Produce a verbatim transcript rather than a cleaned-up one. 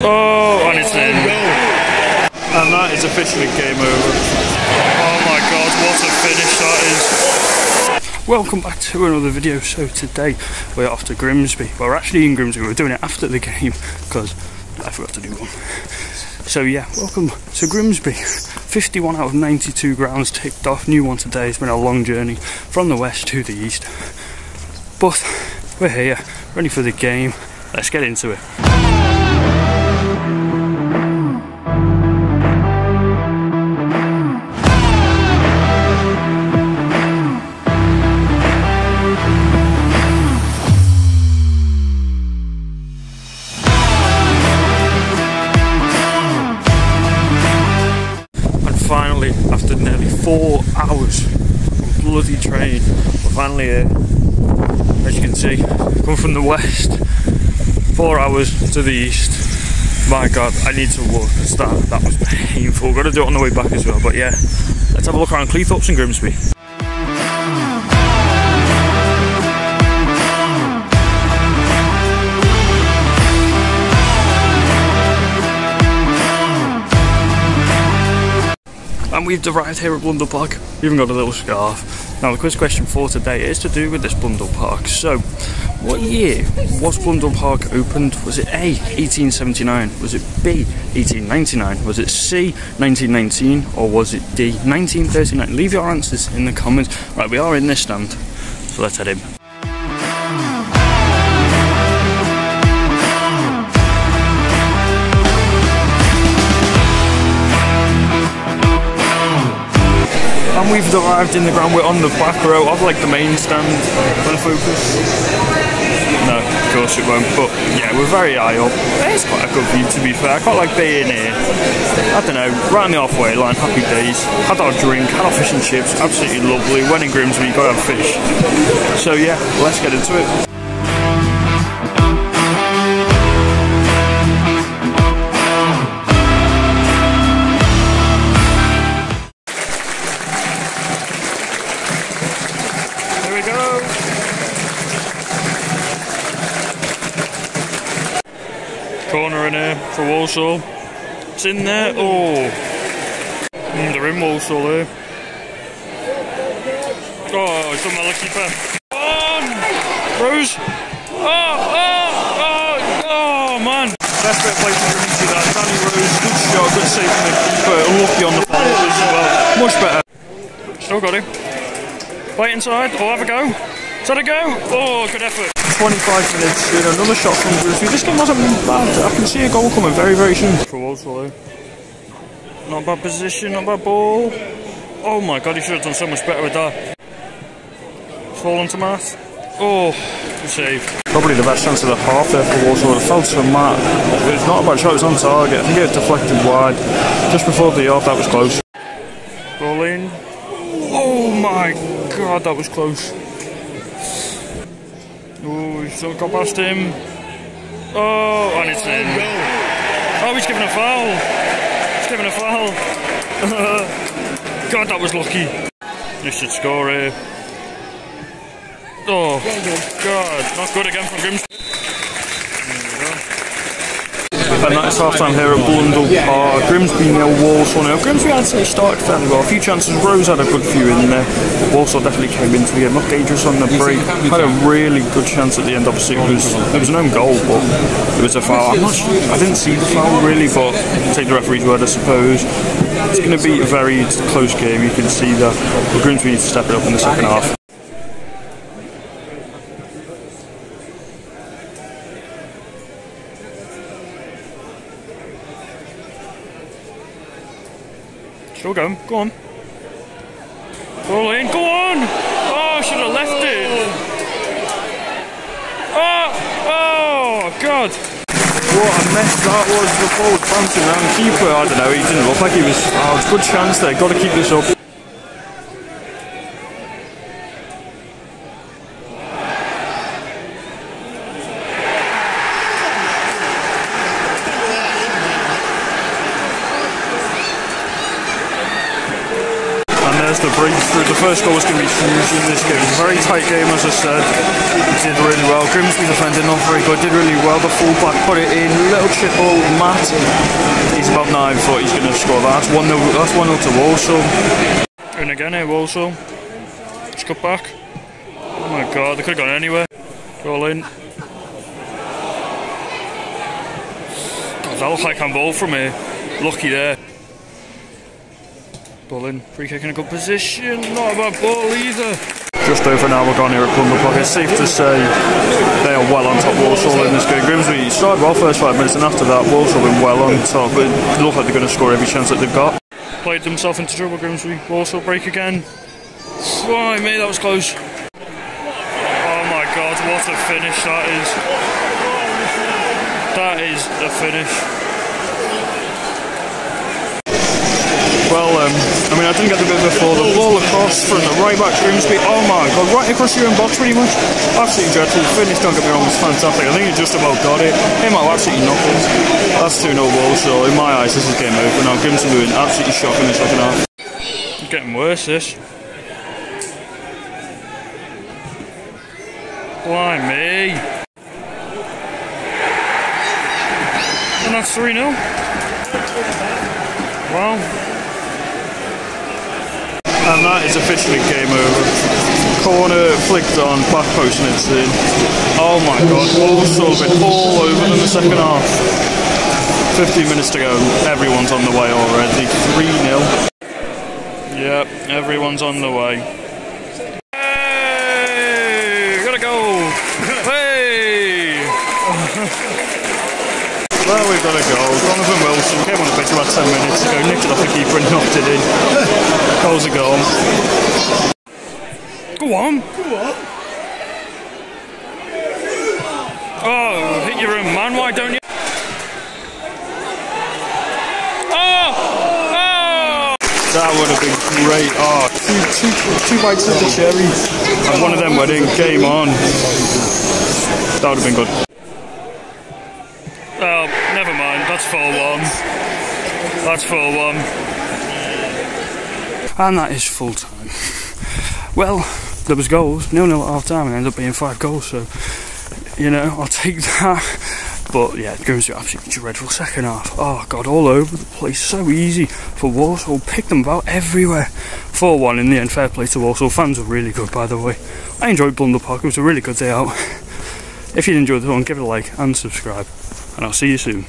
Oh, on its end. And that is officially game over. Oh my god, what a finish that is. Welcome back to another video. So today we're off to Grimsby. Well, we're actually in Grimsby, we're doing it after the game because I forgot to do one. So yeah, welcome to Grimsby. fifty-one out of ninety-two grounds ticked off, new one today. It's been a long journey from the west to the east. But we're here, ready for the game. Let's get into it. Finally, after nearly four hours of bloody train, we're finally here. As you can see, come from the west, four hours to the east. My god, I need to walk. That, that was painful. Gotta do it on the way back as well, but yeah, let's have a look around Cleethorpes and Grimsby. And we've arrived here at Blundell Park. We've even got a little scarf. Now the quiz question for today is to do with this Blundell Park. So, what year was Blundell Park opened? Was it A, eighteen seventy-nine? Was it B, eighteen ninety-nine? Was it C, nineteen nineteen? Or was it D, nineteen thirty-nine? Leave your answers in the comments. Right, we are in this stand, so let's head in. And we've arrived in the ground, we're on the back row of like the main stand. Gonna focus? No, of course it won't, but yeah, we're very high up. It's quite a good view to be fair, I quite like being here. I don't know, right on the halfway line, happy days. Had our drink, had our fish and chips, absolutely lovely. When in Grimsby, you gotta have fish. So yeah, let's get into it. Corner in here for Walsall. It's in there. Oh, mm, they're in Walsall here. Oh, he's done my lucky pair. Oh, Rose. Oh, oh, oh, oh, man. Best bit of play for Grimsby that. Danny Rose, good shot, good save from the keeper. Lucky on the ball as well. Much better. Still got him. Play inside. Oh, have a go. Is that a go? Oh, good effort. twenty-five minutes in, another shot from Grimsby. This game wasn't bad. I can see a goal coming very, very soon. For Walsall, not bad position, not bad ball. Oh my god, he should have done so much better with that. Fallen to Matt. Oh, good save. Probably the best chance of the half there for Walsall. It fell to Matt. It was not a bad shot, it was on target. I think it deflected wide. Just before the half, that was close. Roll in. Oh my god, that was close. Oh, he's still got past him. Oh, and it's in. Oh, he's given a foul. He's given a foul. God, that was lucky. This should score here. Oh, God. Not good again from Grimsby. And that is half time here at Blundell Park. Grimsby nil, Walsall nil. Grimsby, I'd say, started fairly well. A few chances. Rose had a good few in there. But Walsall definitely came into the game. Not dangerous on the break. Had a really good chance at the end. Obviously, it was, it was an own goal, but it was a foul. I'm not, I didn't see the foul really, but take the referee's word, I suppose. It's going to be a very close game. You can see that. But Grimsby needs to step it up in the second half. Still going, go on. Roll in, go on! Oh, I should have left it! Oh, oh, God! What a mess that was. The ball was bouncing around the keeper. I don't know, he didn't look like he was. Oh, it's a good chance there, gotta keep this up. chance to breathe through. The first goal is going to be huge in this game. Very tight game, as I said. Did really well. Grimsby defending not very good. Did really well. The fullback put it in. Little triple. Matt. He's about nine foot. He's going to score. That's one nil. That's one nil to Walsall. And again here, Walsall. Just cut back. Oh my God! They could have gone anywhere. Goal in. God, that looked like handball from here. Lucky there. Ball in, free kick in a good position, not a bad ball either. Just over an hour gone here at Blundell Park. It's safe to say they are well on top. Walsall in this game. Grimsby started well first five minutes and after that Walsall been well on top. It looks like they're going to score every chance that they've got. Played themselves into trouble Grimsby. Walsall break again. Why me, that was close. Oh my God, what a finish that is. That is a finish. Well, um, I mean, I didn't get the bit before. The ball across from the right back Grimsby. Oh my God, right across your own box, pretty much. Absolutely dreadful. Finish, don't get me wrong, was fantastic. I think he just about got it. Him out, absolutely nothing. That's two nil Walsall. In my eyes, this is game over now. Grimsby doing absolutely shocking in the second half. It's getting worse, this. Blimey. And that's three nil. Wow. And that is officially game over. Corner flicked on, back post and it's in. Oh my God, Walsall have been all over in the second half. fifteen minutes to go, everyone's on the way already. three nil. Yep, everyone's on the way. Hey, got a goal. Hey! Well, we've got a goal. Donovan Wilson came on the pitch about ten minutes ago, nicked it off the keeper and knocked it in. Goals are gone. Go on. Go on. Oh, hit your own man, why don't you? Oh! Oh! That would have been great. Oh, two, two, two bites of the cherry. And one of them went in, game on. That would have been good. Oh, never mind, that's four one. That's four one. And that is full time. Well, there was goals, nil nil at half time, and it ended up being five goals, so, you know, I'll take that. But yeah, it goes to an absolutely dreadful second half. Oh God, all over the place, so easy for Walsall, picked them about everywhere. four one in the end, fair play to Walsall, fans were really good by the way. I enjoyed Blundell Park, it was a really good day out. If you enjoyed this one, give it a like and subscribe, and I'll see you soon.